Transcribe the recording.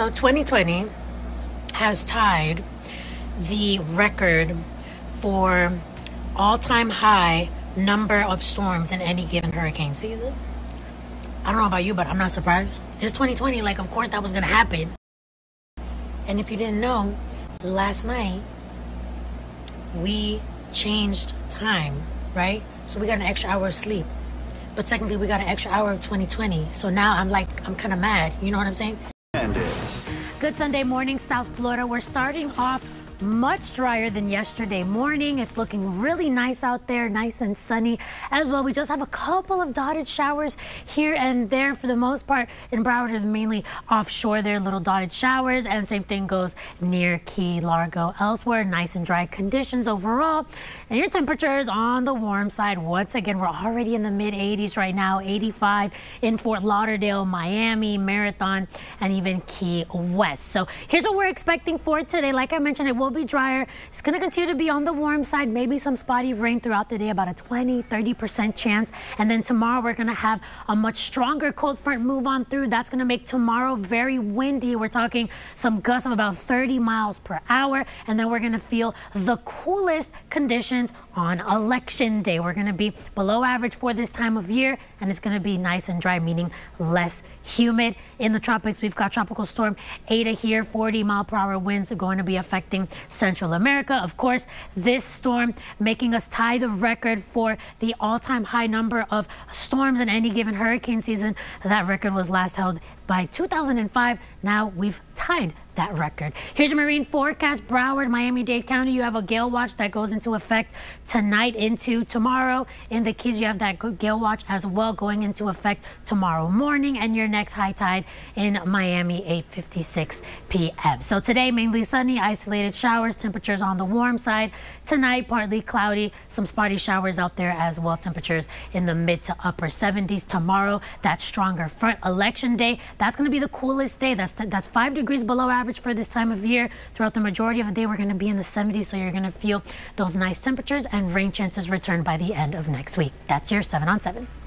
So 2020 has tied the record for all-time high number of storms in any given hurricane season. I don't know about you, but I'm not surprised. It's 2020, like, of course that was going to happen. And if you didn't know, last night we changed time, right? So we got an extra hour of sleep. But technically we got an extra hour of 2020. So now I'm kind of mad. You know what I'm saying? Good Sunday morning, South Florida. We're starting off much drier than yesterday morning. It's looking really nice out there, nice and sunny as well. We just have a couple of dotted showers here and there. For the most part in Broward is mainly offshore. There are little dotted showers, and same thing goes near Key Largo. Elsewhere, nice and dry conditions overall, and your temperature is on the warm side. Once again, we're already in the mid-80s right now, 85 in Fort Lauderdale, Miami, Marathon, and even Key West. So here's what we're expecting for today. Like I mentioned, it will be drier. It's going to continue to be on the warm side, maybe some spotty rain throughout the day, about a 20-30% chance. And then tomorrow we're going to have a much stronger cold front move on through. That's going to make tomorrow very windy. We're talking some gusts of about 30 miles per hour, and then we're going to feel the coolest conditions on election day. We're going to be below average for this time of year, and it's going to be nice and dry, meaning less humid. In the tropics, we've got Tropical Storm Ada here. 40-mile-per-hour winds are going to be affecting Central America. Of course, this storm making us tie the record for the all-time high number of storms in any given hurricane season. That record was last held by 2005. Now we've tied that record. Here's your marine forecast. Broward, Miami-Dade County, you have a gale watch that goes into effect tonight into tomorrow. In the Keys, you have that gale watch as well going into effect tomorrow morning, and your next high tide in Miami, 8:56 p.m. So today, mainly sunny, isolated showers, temperatures on the warm side. Tonight, partly cloudy, some spotty showers out there as well, temperatures in the mid to upper 70s. Tomorrow, that stronger front, election day, that's going to be the coolest day. That's 5 degrees below average for this time of year. Throughout the majority of the day, we're going to be in the 70s, so you're going to feel those nice temperatures, and rain chances return by the end of next week. That's your 7 on 7.